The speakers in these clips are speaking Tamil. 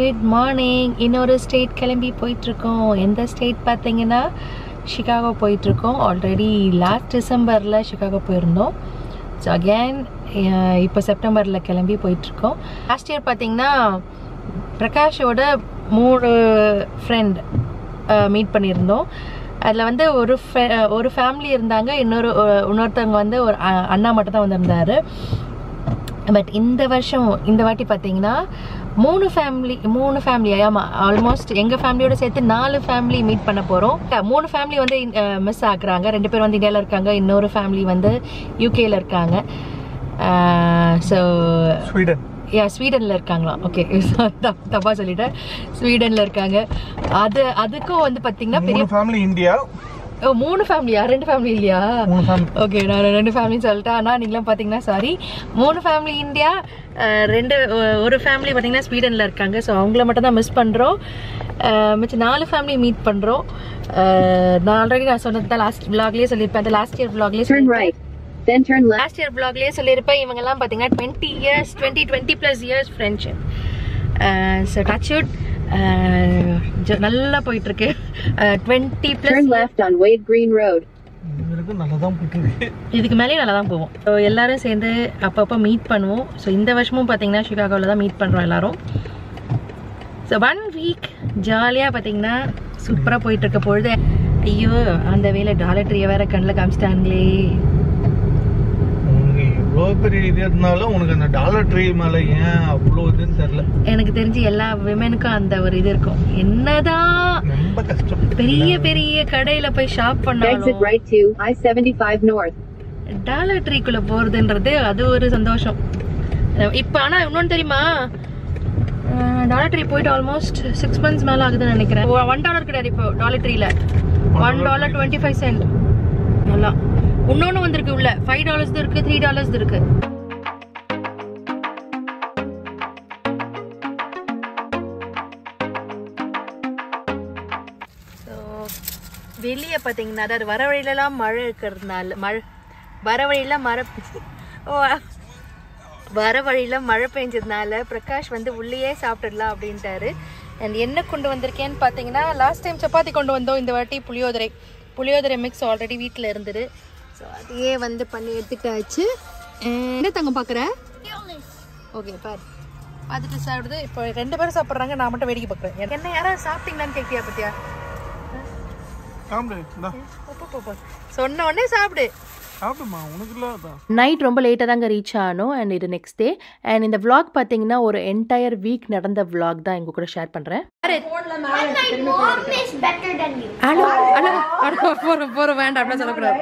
Good morning. இன்னொரு ஸ்டேட் கிளம்பி போயிட்டுருக்கோம். எந்த ஸ்டேட் பார்த்தீங்கன்னா சிகாகோ போயிட்டுருக்கோம். ஆல்ரெடி லாஸ்ட் டிசம்பரில் சிகாகோ போயிருந்தோம். ஸோ அகேன் இப்போ செப்டம்பரில் கிளம்பி போயிட்டுருக்கோம். லாஸ்ட் இயர் பார்த்தீங்கன்னா பிரகாஷோட 3 ஃப்ரெண்ட் மீட் பண்ணியிருந்தோம். அதில் வந்து ஒரு ஃபேமிலி இருந்தாங்க. இன்னொருத்தவங்க வந்து ஒரு அண்ணா மட்டும் தான் வந்திருந்தார். பட் இந்த வருஷம் இந்த வாட்டி பார்த்தீங்கன்னா 3 ஃபேமிலி ஆமாம், ஆல்மோஸ்ட் எங்கள் ஃபேமிலியோட சேர்த்து 4 ஃபேமிலி மீட் பண்ண போகிறோம். 3 ஃபேமிலி வந்து மிஸ் ஆகுறாங்க. 2 பேர் வந்து இந்தியாவில் இருக்காங்க, இன்னொரு ஃபேமிலி வந்து யூகேயில் இருக்காங்க. ஸோ ஸ்வீடனில் இருக்காங்களாம். ஓகே, தப்பாக சொல்லிட்டேன். ஸ்வீடனில் இருக்காங்க. அதுக்கும் வந்து பார்த்தீங்கன்னா பெரிய ஃபேமிலி இந்தியா. ஓ, 3 ஃபேமிலியா? 2 ஃபேமிலி இல்லையா? ஓகே, நான் 2 ஃபேமிலின்னு சொல்லிட்டேன். ஆனால் நீங்களாம் பார்த்தீங்கன்னா சாரி, 3 ஃபேமிலி இந்தியா, 1 ஃபேமிலி பார்த்தீங்கன்னா ஸ்வீடனில் இருக்காங்க. ஸோ அவங்கள மட்டும் தான் மிஸ் பண்ணுறோம். மிச்சம் 4 ஃபேமிலி மீட் பண்ணுறோம். நான் ஆல்ரெடி சொன்னது தான் லாஸ்ட் விளாக்லேயே சொல்லியிருப்பேன். அந்த லாஸ்ட் இயர் விளாக்லேயே சொல்லியிருப்பேன். இவங்கெல்லாம் பார்த்தீங்கன்னா 20 plus years ஃப்ரெண்ட்ஷிப். ஸோ டச் வுட் நல்லா போயிட்டு இருக்கு. 20 plus இதுக்கு மேலே நல்லா தான் போவோம். ஸோ எல்லாரும் சேர்ந்து அப்பப்போ மீட் பண்ணுவோம். ஸோ இந்த வருஷமும் பார்த்தீங்கன்னா சிகாகோவில் தான் மீட் பண்ணுறோம் எல்லாரும். ஸோ 1 வீக் ஜாலியாக பார்த்தீங்கன்னா சூப்பராக போயிட்டு இருக்க பொழுது. ஐயோ, அந்த வேலை டாலர் ட்ரீயை வேற கண்ணில் காமிச்சிட்டாங்களே. எனக்கு தெரிஞ்சு எல்லா விமெனுக்கும் அந்த ஒரு இது இருக்கும். என்னதான் பெரிய பெரிய கடையில போய் ஷாப் பண்ணாலும் டாலர் ட்ரீக்குள்ள போறதுன்றது அது ஒரு சந்தோஷம் இப்ப. ஆனா இன்னொன்னு தெரியுமா, டாலர் ட்ரீ போயிட்டு ஆல்மோஸ்ட் 6 மந்த்ஸ் மேல ஆகுதுன்னு நினைக்கிறேன். $1 கிடையாது இப்போ டாலர் ட்ரீல. $1.25. நல்லா இன்னொன்னு வந்திருக்கு உள்ள. $5 தான் இருக்கு, $3 தான் இருக்கு. வெளியே பார்த்தீங்கன்னா அதாவது வர வழியிலலாம் மழை இருக்கிறதுனால வர வழியில் மழை பெஞ்சதுனால பிரகாஷ் வந்து உள்ளேயே சாப்பிட்டுடலாம் அப்படின்ட்டாரு. அண்ட் என்ன கொண்டு வந்திருக்கேன்னு பார்த்தீங்கன்னா, லாஸ்ட் டைம் சப்பாத்தி கொண்டு வந்தோம், இந்த வாட்டி புளியோதரை மிக்ஸ் ஆல்ரெடி வீட்டில் இருந்தது. ஸோ அதையே வந்து பண்ணி எடுத்துக்கிட்டாச்சு. என்ன தங்க பார்க்குற? ஓகே பாரு, பார்த்துட்டு சாப்பிடுது. இப்போ 2 பேரும் சாப்பிட்றாங்க, நான் மட்டும் வேடிக்கை பார்க்குறேன். என்ன யாராவது சாப்பிட்டீங்களான்னு கேட்கியா பத்தியா? சொன்ன உடனே சாப்பிடு. நைட் ரொம்ப லேட்டாக தாங்க ரீச் ஆனோம். அண்ட் இது நெக்ஸ்ட் டே. அண்ட் இந்த vlog பார்த்தீங்கன்னா ஒரு என்டையர் வீக் நடந்த vlog தான் எங்க கூட ஷேர் பண்றேன். வேண்டாம் அப்படின்னா சொல்லக்கூடாது.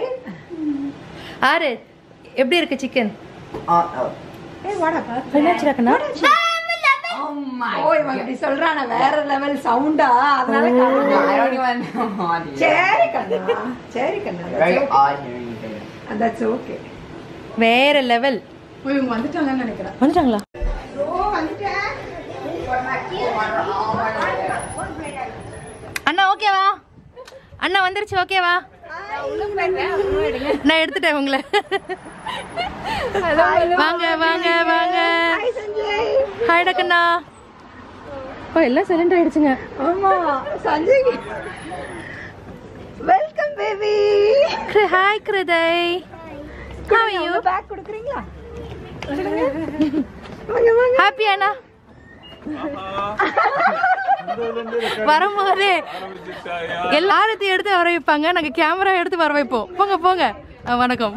ஆறு எப்படி இருக்கு சிக்கன்? வேற லெவல் வந்துட்டாங்களா? அண்ணா ஓகேவா? அண்ணா வந்துருச்சு ஓகேவா? நான் எடுத்துட்டேன் உங்களை. வாங்க வாங்க வாங்க. ஹாய் டக்கண்ணா. ஓ, எல்லாம் சைலண்ட் ஆயிடுச்சுங்க. ஆமா Sanjay, welcome baby. Hi Kruthay. How are you? Bag கொடுக்குறீங்களா? வாங்க வாங்க. ஹாப்பி அண்ணா. வரும்போது எல்லாரத்தையும் எடுத்து வர வைப்பாங்க. நாங்க கேமரா எடுத்து வர வைப்போம். போங்க போங்க. வணக்கம்.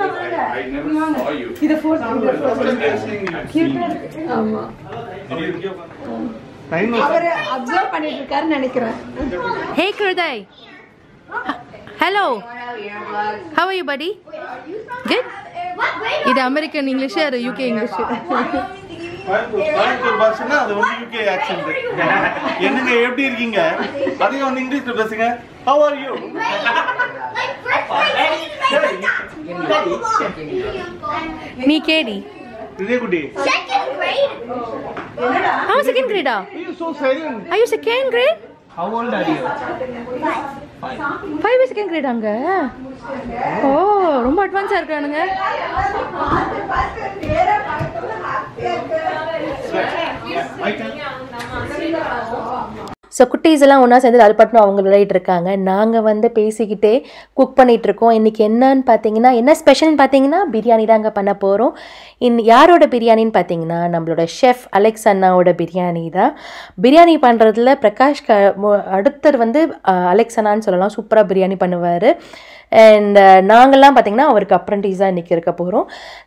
I never saw you. He the fourth time. Hey, Kurdai. Hello. How are you, buddy? Good? It's American English or UK English? UK accent. How are you? Me Katie. Second grade. How is second grade? Are you so silent? Are you second grade? How old are you? 5. 5 is second grade. Oh, ரொம்ப advanced இருக்கானுங்க. So, kutties ellaam onna sendu alpattu avanga velaiyitt irukanga naanga vande pesikitte cook pannit irukom innikku enna nu pathina enna special nu pathina biryani daanga panna porom in yaaroda biryani nu pathina nammaloda chef Alex annaoda biryani da biryani pandradhula Prakash aduther vande Alex anna nu sollalam super biryani pannuvaru and naangalam pathina avarku apprentice ah nikirka porom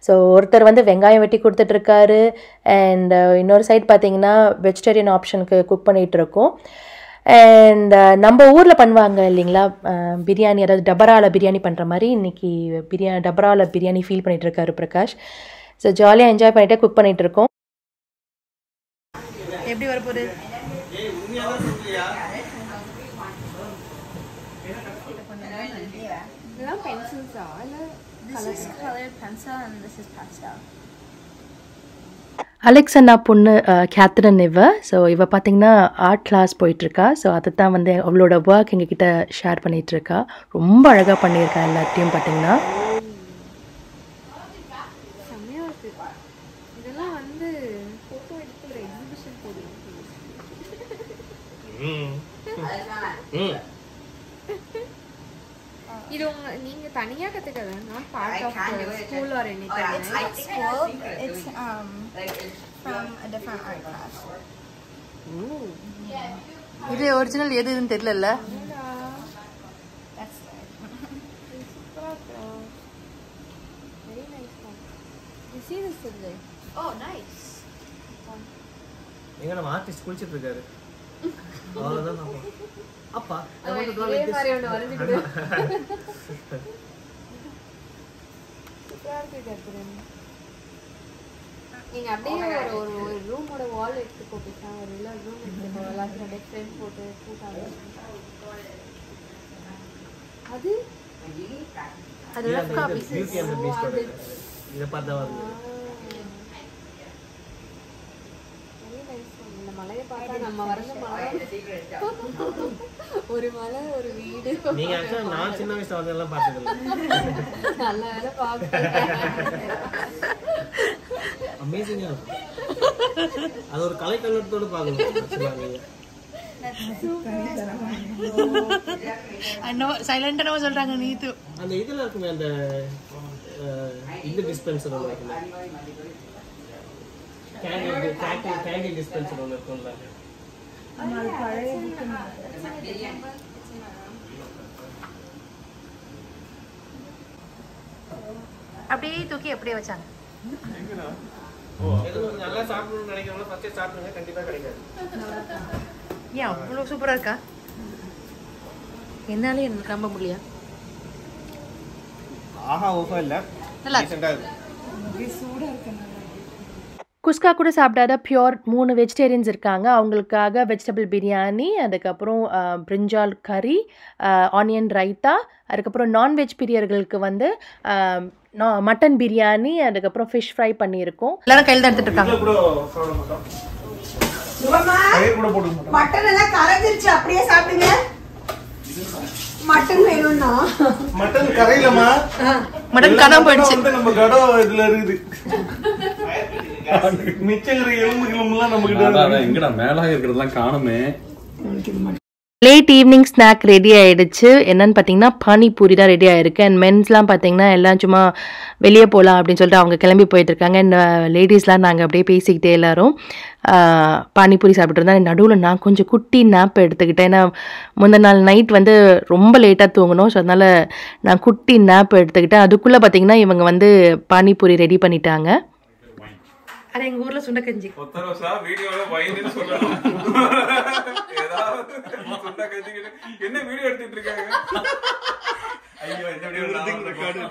so orther vande vengayam vetti kudutirukkaru and inor side pathina vegetarian option ku cook pannit irukom and நம்ம ஊர்ல பண்ணுவாங்க இல்லீங்களா பிரியாணி அதாவது டபரால பிரியாணி பண்ற மாதிரி இன்னைக்கு பிரியாணி டபரால பிரியாணி ஃபீல் பண்ணிட்டு இருக்காரு பிரகாஷ் சோ ஜாலியா என்ஜாய் பண்ணிட்டே குக் பண்ணிட்டு இருக்கோம் எப்படி வர போறது ஏய் உண்மையாவே சொல்றியா என்ன pencils are this is colored pencil and this is pastel Alex and Catherine Neva, so Iva Pathina art class poetrika, so Atata and the Ovloda work and Kita Shar Panitrika, Rumbaraga Panirka and Latim Patina. You don't need Tania Kataka, not part of the school or anything. It's not school, it's from a different art class. Ooh. Is it original? It isn't it? That's very nice one. You see this today? Oh, nice. You're an artist, school chip together. Appa, I want to go like this. Candy dispenser on the phone. குஸ்கா கூட சாப்பிடாத பியூர் 3 வெஜிடேரியன்ஸ் இருக்காங்க அவங்களுக்காக வெஜிடபிள் பிரியாணி அதுக்கு அப்புறம் பிரிஞ்சால் கறி ஆனியன் ரைத்தா அதுக்கு அப்புறம் நான் வெஜ் பிரியர்களுக்கு வந்து மட்டன் பிரியாணி அதுக்கு அப்புறம் fish fry பண்ணி இருக்கோம் எல்லாரும் கையில எடுத்துட்டு இருக்காங்க கூட சாப்பிட மாட்டோம் சும்மா கையில கூட போடுங்க மட்டன் எல்லாம் கரைஞ்சிருச்சு அப்படியே சாப்பிடுங்க மட்டன் வேணும்னா மட்டன் கரையிலமா மட்டன் கணா போயிடுச்சு நம்ம கடோ இதுல இருக்குது மிச்சங்கற எலும்புகளெல்லாம் நமக்கு இங்க மேல இருக்குறதெல்லாம் காணுமே Late evening snack ready ஆயிடுச்சு. என்னன்னு பாத்தீங்கன்னா பானி பூரி தான் ரெடி ஆயிருக்கு. and men'sலாம் பாத்தீங்கன்னா எல்லாம் சும்மா வெளிய போலாம் அப்படினு சொல்லிட்டு அவங்க கிளம்பி போயிட்டு இருக்காங்க. and ladiesலாம் நாங்க அப்படியே பேசிக்கிட்டே எல்லாரும் பானி பூரி சாப்பிட்டு இருந்தா நடுவுல நான் கொஞ்சம் குட்டி nap எடுத்துக்கிட்டேன். நான் முன்ன நாள் நைட் வந்து ரொம்ப லேட்டா தூங்குனோம். சோ அதனால நான் குட்டி nap எடுத்துக்கிட்டேன். அதுக்குள்ள பாத்தீங்கன்னா இவங்க வந்து பானி பூரி ரெடி பண்ணிட்டாங்க. அட எங்க ஊர்ல சுண்டக்கஞ்சி ஒத்தரோசா வீடியோல வைன்னு சொல்லலாம். என்ன வீடியோ எடுத்துட்டு இருக்காங்க? ஐயோ இந்த வீடியோ நான் ரெக்கார்ட்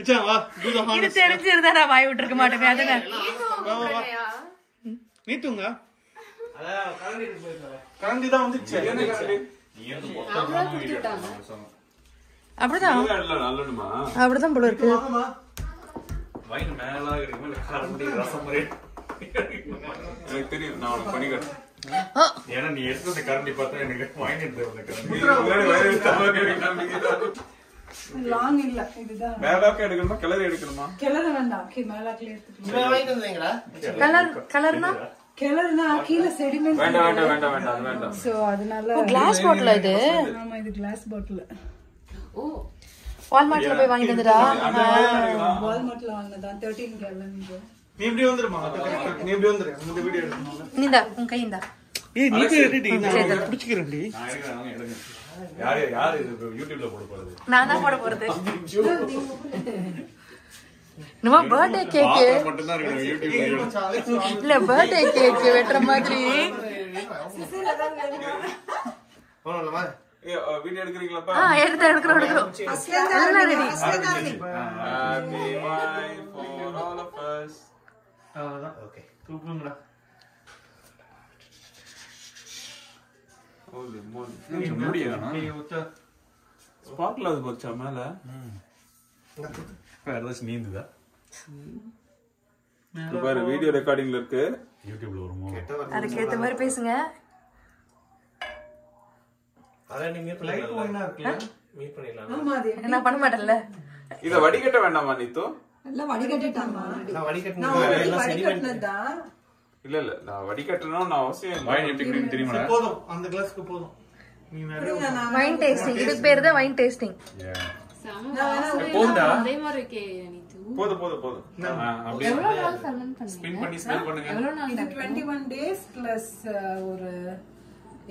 அச்சா வா दूध हां இது தெரிஞ்சிருந்தா நான் வாய் விட்டுக்க மாட்டேன். அதனால நீதுங்க அட கரண்டி போயிடுச்சு. கரண்டி தான் வந்துச்சு. நீ ஏதோ மொத்தமா வீடியோ அப்படிதான் இல்ல நல்லடுமா அப்படிதான் போல இருக்கு. வைன் மேல இருக்கு மேல கரண்டி ரசம் மாதிரி எனக்கு தெரியும். நான் பண்ணிக்கிறேன். ஏன்னா நீ எடுத்தது கரண்டி பார்த்தா எனக்கு வைன் எடுத்தது கரண்டி வேற தவறு இருக்கு. லாங் இல்ல இதுதான் மேலாக்க எடுக்கணுமா கலர் எடுக்கணுமா? கலர் வேண்டாம். கி மேலாக்கல எடுத்துக்கலாம். நான் வைன் எடுத்தீங்களா? கலர் கலர்னா கலர்னா கீழ செடிமென்ட் வேண்டாம் வேண்டாம் வேண்டாம் வேண்டாம் அது வேண்டாம். சோ அதனால கிளாஸ் பாட்டில் இது. ஆமா இது கிளாஸ் பாட்டில். ஓ வால்மார்ட்ல போய் வாங்கிட்டு வந்தடா. வால்மார்ட்ல வாங்குனதா 13 gallon. நீ இப்படி வந்துருமா? நீ இப்படி வந்துரு. இந்த வீடியோ எடுக்கணும். நீடா உன் கையில. ஏய் நீ எடிட்டிங் நான் புடிச்சிக்கிறேன்டி. நான் எடுக்கறேன் எடுங்க. யார் இது YouTubeல போட போறது? நான் தான் போட போறது. நம்ம बर्थडे கேக் மட்டும் தான் இருக்கு YouTubeல. இல்ல बर्थडे கேக் வெட்ற மாதிரி. போறலாமா? வீடியோ எடுக்கறீங்களாப்பா? ஆ எடுக்கறோம். Aslan ready. Happy my for all of us. அதான் ஓகே. தூக்குங்கடா. ஓலே மோன். கொஞ்சம் முடியறானா? நீ உச்ச ஸ்பாட்ல அது பச்சா மேல. வேறஸ் நீந்துடா. பாரு வீடியோ ரெக்கார்டிங்ல இருக்கு. YouTubeல வருமா? அதுக்கு ஏத்த மாதிரி பேசுங்க. அத நீங்க லைட் ஒண்ணா இருக்குல மீட் பண்ணிடலாம். ஆமா அது என்ன பண்ண மாட்டல்ல. இத வடிகட்ட வேண்டாமா நீது? இல்ல வடிகட்டட்டாமா. நான் வடிகட்டணும் இல்ல செடிமென்ட்தா. இல்ல இல்ல நான் வடிகட்டணும் நான் அவசியம் வைன் எப்படி கிரீம் தெரியுமா? போதும் அந்த கிளாஸ்க்கு போதும். நீ வேற வைன் டேஸ்டிங் இது பேரு தான் வைன் டேஸ்டிங். நான் போடா அதே மாதிரி கே நீது. போடு போடு போடு. அப்படியே எவ்வளவு நாள் சர்மன் பண்ணுங்க? ஸ்பின் பண்ணி ஸ்மெல் பண்ணுங்க. எவ்வளவு நாள்? 21 days plus ஒரு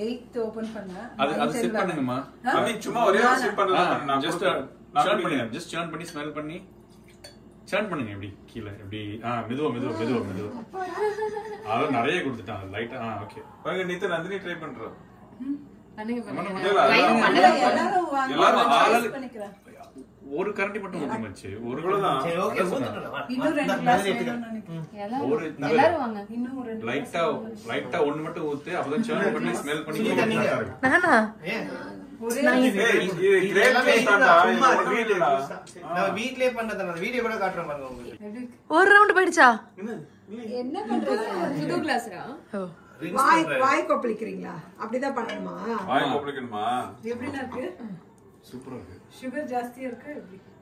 8 ஓபன் பண்ணா அது செட் பண்ணுங்கமா. அப்படி சும்மா ஒரே ஒரு செட் பண்ணலாம். நான் ஜஸ்ட் நான் பண்ணுங்க. ஜஸ்ட் டர்ன் பண்ணி ஸ்மெல் பண்ணி டர்ன் பண்ணுங்க. இப்படி கீழ இப்படி மெதுவா மெதுவா மெதுவா மெதுவா. அத நிறைய கொடுத்துட்டாங்க லைட். ஓகே பாருங்க நீதா நந்தினி ட்ரை பண்றோம். நந்தினி பண்ணுங்க. லைட் பண்ணல எல்லாரும் வாங்க. எல்லாரும் ஆளு பண்ணிக்கறேன். ஒரு கரண்டி மட்டும் ஊத்தி மச்சி ஒரு குளதான். சரி ஓகே ஊத்துறேன். இன்னும் ரெண்டு கிளாஸ் வேணும். ஒரு எல்லாரும் வாங்க. இன்னும் ஒரு லைட்டா லைட்டா ஒன்னு மட்டும் ஊத்து. அப்பதான் சர்ன் பண்ணி ஸ்மெல் பண்ணி நானா நான் இது கிரேட் பண்ணடா. நான் வீட்லயே பண்றத நான் வீடியோ கூட காட்றேன் பாருங்க உங்களுக்கு. ஒரு ரவுண்ட் போயிடுச்சா? என்ன பண்றது? புது கிளாஸ்ரா? ஓ வாய் வாய் கொப்பளிக்கிறீங்களா? அப்படிதான் பண்ணணுமா? வாய் கொப்பளிக்கணுமா? எப்படினா இருக்கு? சூப்பரா இருக்கு. சுகர் ಜಾಸ್ತಿயா இருக்கு.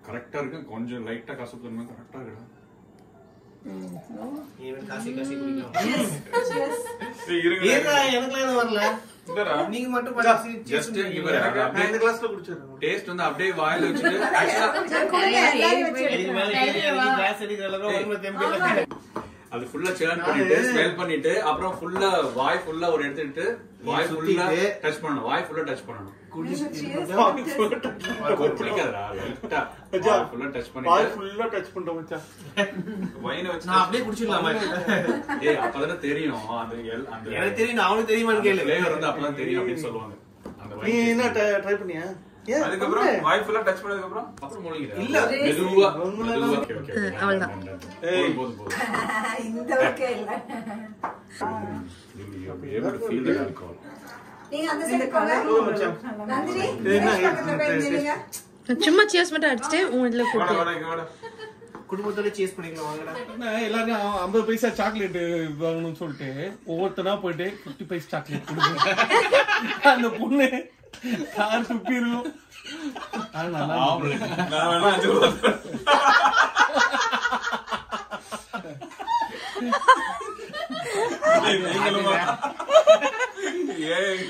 கரெக்ட்டா இருக்கு. கொஞ்சம் லைட்டா கசப்புதுன்னா கரெக்ட்டா இருக்கு. ஏன் காசி காசி குடிக்கலாம். ஏன்னா எனக்குலாம் வரல. இதரா நீங்க மட்டும் பாசி ஜஸ்ட் இவர அந்த கிளாஸ்ல குடிச்சறேன். டேஸ்ட் வந்து அப்படியே வாயில வச்சிட்டு எல்லாரும் வச்சிடுங்க. கிளாஸ் எடுக்கிற அளவுக்கு ஒரு தெம்பு அது ஃபுல்லா சேர்ன் பண்ணிட்டு ஸ்மெல் பண்ணிட்டு அப்புறம் ஃபுல்லா வாய் ஃபுல்லா ஒரு எடுத்துட்டு வாய் ஃபுல்லா டச் பண்ணனும். வாய் ஃபுல்லா டச் பண்ணனும். குடிக்காதடா லைட்டா வாய் ஃபுல்லா டச் பண்ணிட்டு வாய் ஃபுல்லா டச் பண்ற மச்சான் வைனை வச்சு நான் அப்படியே குடிச்சிரலாமா? ஏய் அப்பதானே தெரியும். அந்த எனக்கு தெரியும். அவனுக்கு தெரியுமான்னு கேளு. ஃப்ளேவர் வந்து அப்பதான் தெரியும் அப்படி சொல்வாங்க. அந்த நீ என்ன ட்ரை பண்ணியா? அதுக்கு அப்புறம் வாய் ஃபுல்லா டச் பண்ணதுக்கு அப்புறம் அப்புறம் மூழ்கிடா. இல்ல மெதுவா மெதுவா. ஓகே ஓகே அவ்வளவுதான். ஏய் போடு போடு இந்த ஓகே இல்ல. நீங்க எவர் ஃபீல் தி ஆல்கஹால். நீங்க அந்த சைடு போங்க. நந்தினி நீங்க சும்மா சியர்ஸ் மட்டும் அடிச்சிட்டு உங்களுக்குள்ள கூடு. குடும்பத்தோட சியர்ஸ் பண்ணிக்கலாம் வாங்கடா. நான் எல்லாரும் 50 பைசா சாக்லேட் வாங்கணும்னு சொல்லிட்டு ஒவ்வொருத்தனா போய்ட்டு 50 பைசா சாக்லேட் கொடுங்க. அந்த பொண்ணு கார் சுப்பிரு انا நான் அஞ்சு கொடுத்தேன். நீங்களும் North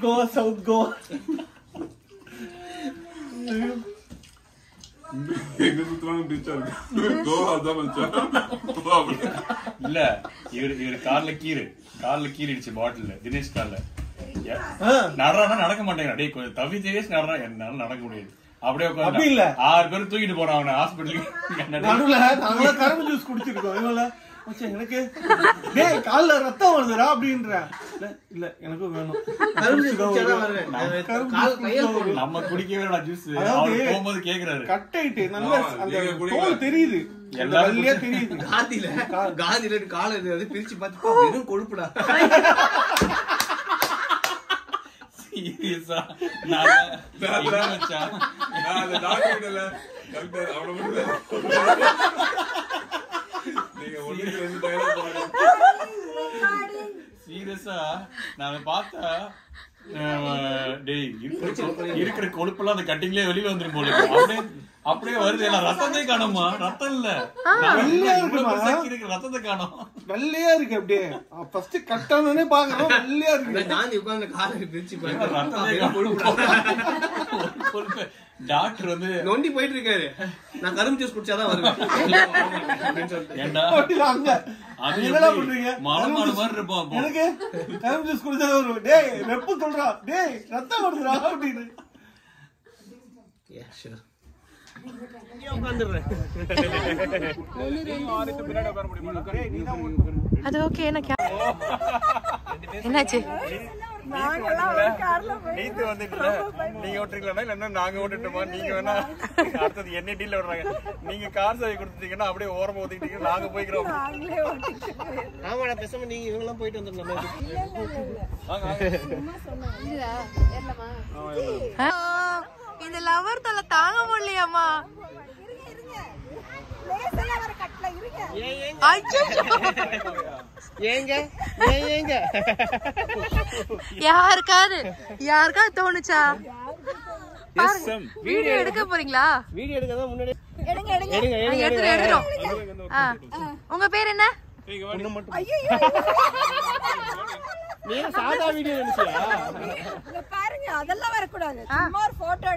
Goa, South Goa. You're Carla Kiri, it's a bottle, Dinesh Carla. Narana, Narakamata, take with Tavi, Nara, and Narakamata. Abdila, I'll go to it for our hospital. Narula, Carmelus could go. What's your name? They call her a town, the Rabindra. I Gandhi let call it the pitch, but you don't go to put up. Serious, Nana, the doctor out of the serious, Nana Pata. Day, you could call the cutting level on the bullet. After Rata de Ganama, Ratala, Rata de Gano. The layer kept there. First cut down a bag of layer. The Dan you can't call it principal. Doctor, don't be quite regret. Nakaram just put Chana. I'm just going to day, Reputara, day, Rata. Yeah, sure. That's okay, na kya? Enna che? In the lover, the Latanga Muliama. I just Yanga Yarka Yarka Tonacha. Yes, some video Capurilla. Video getting I saw that video. More photo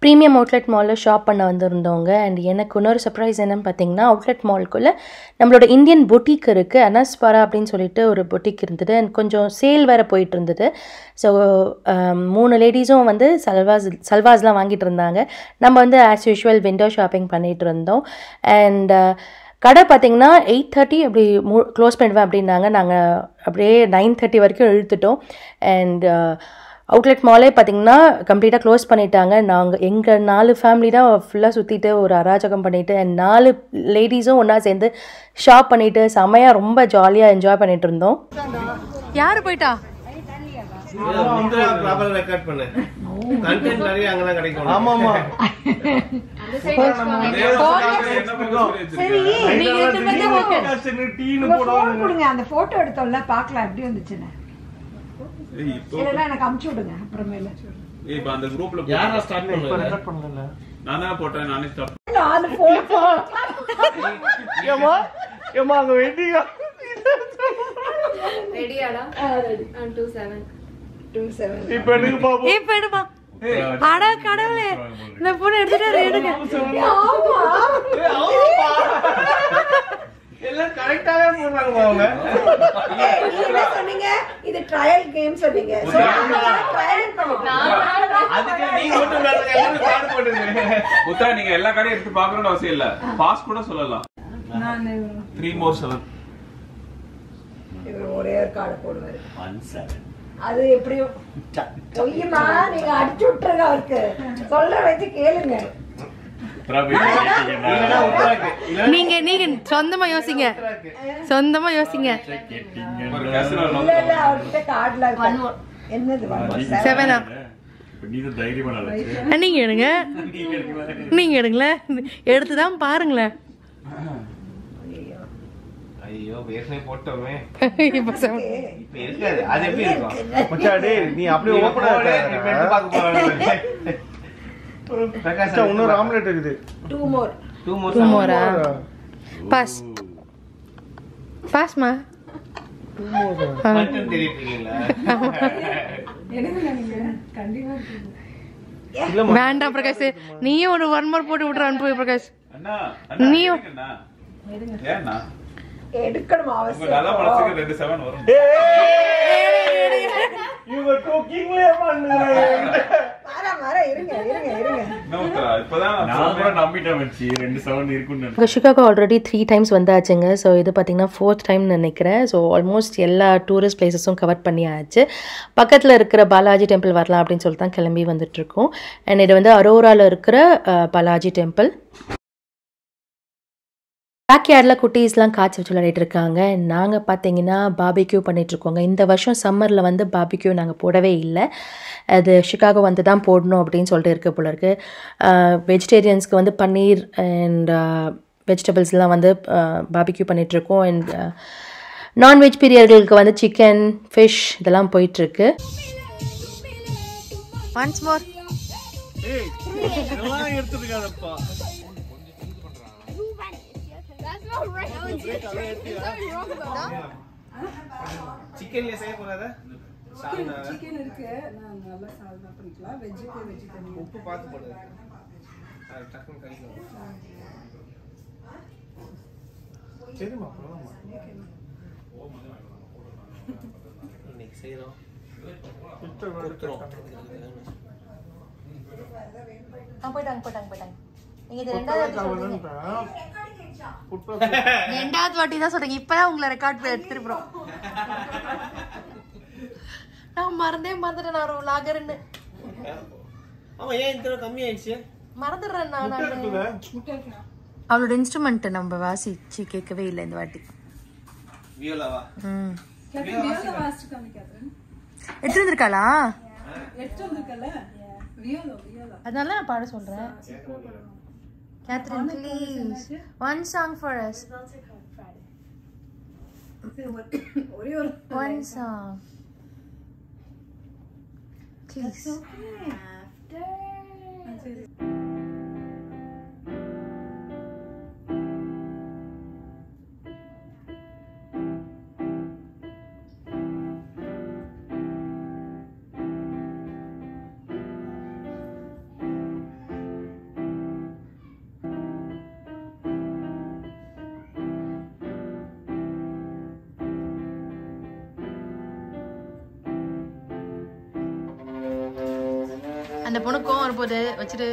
Premium Outlet Mall la shop panna vandirundonga and enakku oru surprise enna pathinga outlet mall kulla nammaloda Indian boutique irukku Anaspara appdin solittu oru boutique irundhudu and konjam sale vera poittu irundhudu so moonu ladies um vandu salvas la vaangittu irundanga namma vandu as usual window shopping pannittu irundom and கடை பாத்தீங்கன்னா 8:30 அப்படி க்ளோஸ் பண்ணுவேன் அப்படினாங்க நாங்க அப்படியே 9:30 வரைக்கும் இழுத்துட்டோம் and Outlet mall completely close பண்ணிட்டாங்க நாங்க எங்க நாலு ஃபேமிலி தான் ஃபுல்லா சுத்திட்டு ஒரு அராஜகம் பண்ணிட்டு and நாலு லேடீஸும் ஒண்ணா சேர்ந்து ஷாப் பண்ணிட்டு சமையா ரொம்ப ஜாலியா என்ஜாய் பண்ணிட்டு இருந்தோம் யாரு போய்டா வந்து ப்ராப்பரா ரெக்கார்ட் பண்ணு கண்டென்ட் நிறைய அங்கலாம் கிடைக்கும் ஆமா ஆமா அந்த சைடு சரி நீங்க வந்து போங்க டீனு போடுங்க அந்த போட்டோ எடுத்தோம்ல பார்க்கலாம் எப்படி வந்துச்சுன்னு I come the group. Trial games are big. So, trial 3 more 7. 1 7. அது எப்படி பொய்மா நீங்க அடிச்சு விட்டுருங்க அவருக்கு சொல்ற வச்சு கேளுங்க. நீங்க நீங்க சொந்தமா யோசிங்க, சொந்தமா யோசிங்க. என்னது நீங்க எடுங்க, நீங்க எடுங்கள, எடுத்துதான் பாருங்களேன். ஐயோ வேஸ்மே போட்டோமே இப்ப இருக்காது. அது எப்படி இருக்கும் மச்சான்? நீ அப்படியே ஓபனா இருக்க பாக்க போறேன். பிரகாஷ் இன்னொரு ஆம்லெட் இருக்குது. டூ மோர் பாஸ் பாஸ்மா டூ மோர் பட்டன் தெரியுங்களா? என்னங்க நீங்க கண்டிப்பா இல்ல வேண்டாம் பிரகாஷ், நீயும் ஒரு ஒன் மோர் போட்டு விடுறான் போய். பிரகாஷ் அண்ணா நீயும் ஏன்னா எடுக்கணும் அவசியம். நல்ல மனசுக்கு 27 வரும். You were talking level. வர இருங்க. நோட்ரா இப்போதான் நான் கூட நம்பிட்டேன் மச்சி 27 இருக்குன்னு. கஷிகாக்கு ஆல்ரெடி 3 டைம்ஸ் வந்தாச்சுங்க. சோ இது பாத்தீங்கன்னா 4th டைம் நினைக்கிறேன். சோ ஆல்மோஸ்ட் எல்லா டூரிஸ்ட் பிளேसेसும் கவர் பண்ணியாச்சு. பக்கத்துல இருக்கிற பாலாஜி டெம்பிள் வரலாம் அப்படினு சொல்லி தான் கிளம்பி வந்துட்டு இருக்கோம். and இது வந்து அரோரால இருக்கிற பாலாஜி டெம்பிள். பேக்யார்டில் குட்டீஸ்லாம் காய்ச்சி வச்சு விளையாடிட்டு இருக்காங்க. நாங்கள் பார்த்தீங்கன்னா பாபிக்யூ பண்ணிகிட்ருக்கோங்க. இந்த வருஷம் சம்மரில் வந்து பாபிக்யூ நாங்கள் போடவே இல்லை. அது சிகாகோ வந்து தான் போடணும் அப்படின்னு சொல்லிட்டு இருக்க போல இருக்குது. வெஜிடேரியன்ஸ்க்கு வந்து பன்னீர் அண்ட் வெஜிடபிள்ஸ்லாம் வந்து பாபிக்யூ பண்ணிகிட்ருக்கோம். அண்ட் நான்வெஜ் பிரியர்களுக்கு வந்து சிக்கன் ஃபிஷ் இதெல்லாம் போயிட்டுருக்கு. சிக்கன் லே செய்ய போறாத சால்னா சிக்கன் இருக்கு. நான் நல்லா சால்னா பண்ணிக்கலாம். வெஜ் தண்ணி உப்பு பாத்து போடு. அது டக்குனு கறிக்கு சரிமா போலாம். ஓ மச்சான் இன்னைக்கு செய்றோம். போய்டாங்க நீங்க இந்த ரெண்டாவது ரெண்டாவது வாட்டி தான் சொல்றீங்க. இப்பதான் உங்களை ரெக்கார்ட் எடுத்துருப்போம். நான் மறந்துட்டேன் நான் ஒரு லாகர்னு. ஆமா ஏன் இந்த கம்மி ஆயிடுச்சு மறந்துறேன் நான். அவளோட இன்ஸ்ட்ருமென்ட் நம்ம வாசிச்சு கேட்கவே இல்லை இந்த வாட்டி. வியோலாவா? ம் வியோலா வாசிச்சு காமிக்கிறேன். எடுத்து இருக்காளா? எடுத்து இருக்கல வியோலா வியோலா. அதனால நான் பாட சொல்றேன். Catherine, please, one song for us. One song, please. அந்த பொண்ணு கோவம் வரும்போது வச்சுட்டு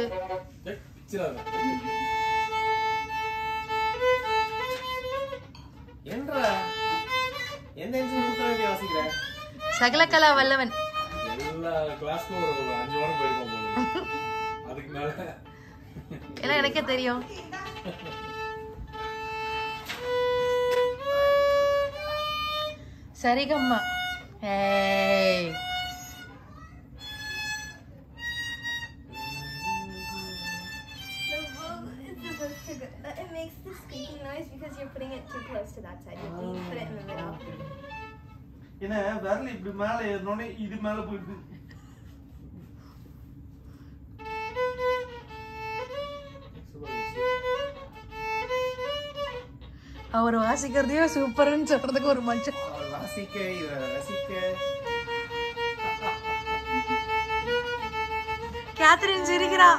சகல கலா வல்லவன் எல்லாம் எனக்கே தெரியும். சரிகம்மா என்ன வரல இப்படி மேல ஏறனே இது மேல போயிடுது. அவர் வாசிக்கிறதையோ சூப்பர்ன்னு சொல்றதுக்கு ஒரு மனுஷன் வாசிக்க ரசிக்க. கேத்ரின் சிரிக்கிறா.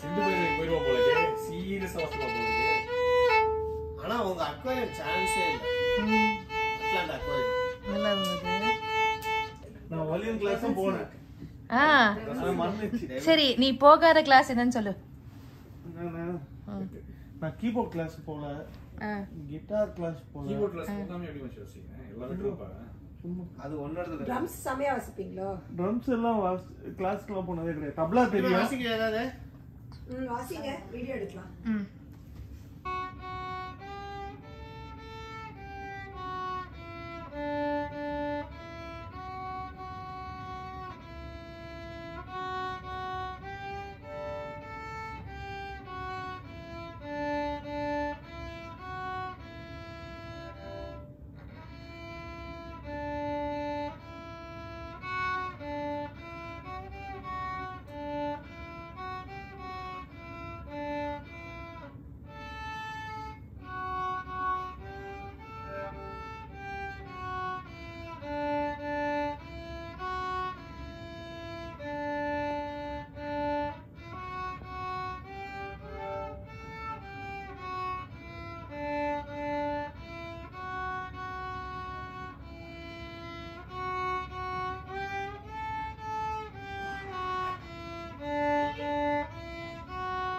சிந்து போயிடுவோம் போல இருக்கு. சீரியஸா வாசிப்பா போல இருக்கு. ஆனா உங்க அக்வேரியம் சான்ஸே இல்ல. அட்லாண்டா அக்வேரியம் நல்லா இருந்துது. நான் வாலியம் கிளாஸும் போனேன். சரி நீ போகாத கிளாஸ் என்னன்னு சொல்லு. I keyboard class guitar class keyboard class drums drums class tabla video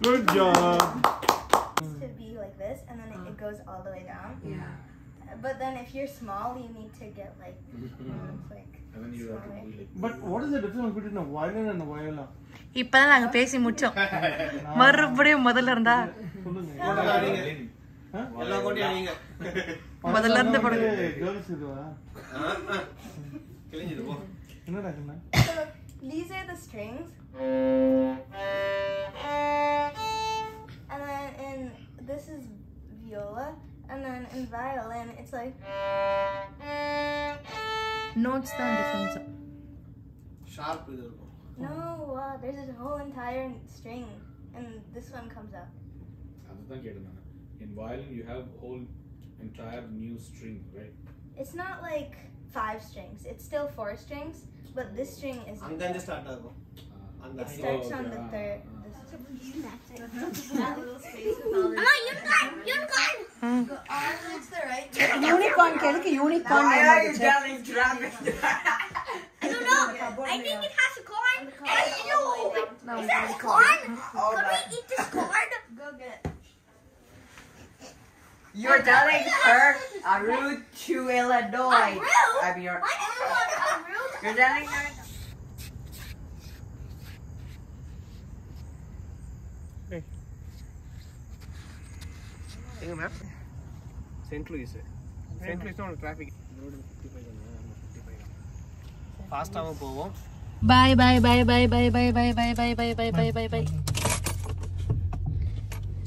Good job. It should be like this, and then it goes all the way down. Yeah. But then if you're small, you need to get like. But what is the difference between a violin and a viola? இப்ப நாங்க பேசி முடிச்சோம். மறுபடியும் முதல்ல இருந்தா சொல்லுங்க. These are the strings. This is viola, and then in violin, it's like notes down different. Sharp with it. No, wow, there's this whole entire string, and this one comes up. In violin, you have whole entire new string, right? It's not like 5 strings. It's still 4 strings, but this string is. And then just it starts on the 3rd. Unicorn, unicorn. Why are you telling rabbit? I don't know. I think it has a corn. Hey, you! Is that a corn? Can we eat this corn? Go get it. You're telling her a route to Illinois. A route? I'm your. Why do you want a route? You're telling her. Map? St. Louis on traffic. Fast hour go. Bye.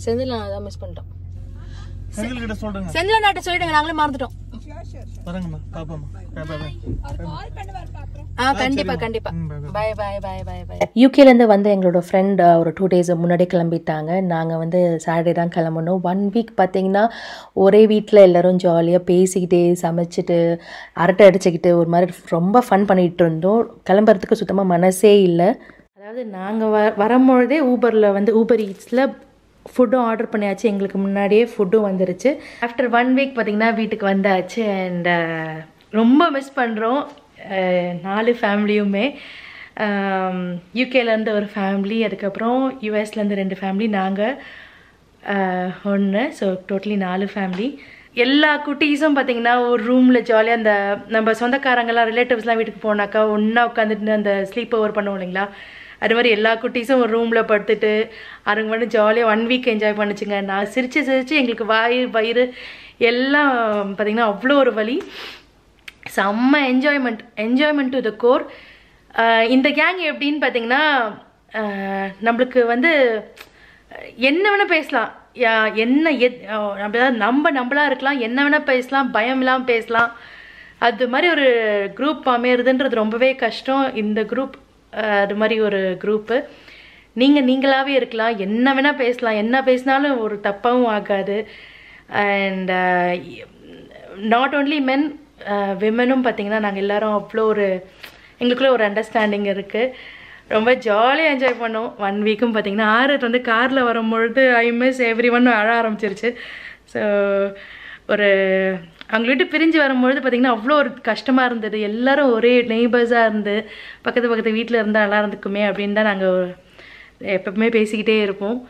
Sendilana miss பண்ணிட்டோம். Sendil கிட்ட சொல்லுங்க. Sendilana கிட்ட சொல்லிடுங்க நாங்களே மறந்துட்டோம். வரங்கம்மா பாப்போம். கண்டிப்பா யூகேல இருந்து வந்து எங்களோட ஃப்ரெண்ட் ஒரு 2 டேஸ் முன்னாடி கிளம்பிட்டாங்க. நாங்க வந்து சாட்டர்டே தான் கிளம்பணும். 1 வீக் பாத்தீங்கன்னா ஒரே வீட்ல எல்லாரும் ஜாலியா பேசிக்கிட்டே சமைச்சிட்டு அரட்டை அடிச்சிக்கிட்டு ஒரு மாதிரி ரொம்ப ஃபன் பண்ணிட்டு இருந்தோம். கிளம்பறதுக்கு சுத்தமா மனசே இல்ல. அதாவது நாங்க வரும்போதே ஊபர்ல வந்து ஊபர் ஈட்ஸ்ல ஃபுட் ஆர்டர் பண்ணியாச்சு. எங்களுக்கு முன்னாடியே ஃபுட் வந்துருச்சு. ஆஃப்டர் 1 வீக் பாத்தீங்கன்னா வீட்டுக்கு வந்தாச்சு. அண்ட் ரொம்ப மிஸ் பண்றோம் 4 ஃபேமிலியுமே. யூகேல இருந்து ஒரு ஃபேமிலி, அதுக்கு அப்புறம் யுஎஸ்ல இருந்து 2 ஃபேமிலி, நாங்க ஒண்ணு. So totally 4 family. எல்லா குட்டீஸும் பார்த்தீங்கன்னா ஒரு ரூமில் ஜாலியாக அந்த நம்ம சொந்தக்காரங்களாம் ரிலேட்டிவ்ஸ்லாம் வீட்டுக்கு போனாக்கா ஒன்றா உட்காந்துட்டு அந்த ஸ்லீப் ஓவர் பண்ணுவோம் இல்லைங்களா, அது மாதிரி எல்லா குட்டீஸும் ஒரு ரூமில் படுத்துட்டு அவங்க மட்டும் ஜாலியாக 1 வீக் என்ஜாய் பண்ணிச்சுங்க. நான் சிரித்து எங்களுக்கு வயிறு எல்லாம் பார்த்திங்கன்னா அவ்வளோ ஒரு வலி. செம்ம என்ஜாய்மெண்ட் டு த கோர். இந்த கேங் எப்படின்னு பார்த்தீங்கன்னா நம்மளுக்கு வந்து என்ன வேணால் பேசலாம், என்ன நம்மளாக இருக்கலாம், என்ன வேணால் பேசலாம், பயம் இல்லாமல் பேசலாம். அது மாதிரி ஒரு குரூப் அமையிறதுன்றது ரொம்பவே கஷ்டம். இந்த குரூப் அது மாதிரி ஒரு குரூப்பு. நீங்களாகவே இருக்கலாம், என்ன வேணால் பேசலாம், என்ன பேசினாலும் ஒரு தப்பாகவும் ஆகாது. அண்ட் நாட் ஓன்லி மென், விமனும் பார்த்தீங்கன்னா நாங்கள் எல்லோரும் அவ்வளோ ஒரு எங்களுக்குள்ளே ஒரு அண்டர்ஸ்டாண்டிங் இருக்குது. ரொம்ப ஜாலியாக என்ஜாய் பண்ணோம் 1 வீக்கும். பார்த்தீங்கன்னா ஆறுக்கு வந்து காரில் வரும்பொழுது ஐ மிஸ் எவ்ரி ஒன்னும் அழ ஆரம்பிச்சிருச்சு. ஸோ ஒரு அவங்க வீட்டு பிரிஞ்சு வரும்பொழுது பார்த்திங்கன்னா அவ்வளோ ஒரு கஷ்டமாக இருந்தது. எல்லோரும் ஒரே நெய்பர்ஸாக இருந்து பக்கத்து வீட்டில் இருந்தால் நல்லா இருந்துக்குமே அப்படின்னு தான் நாங்கள் எப்பவுமே பேசிக்கிட்டே இருப்போம்.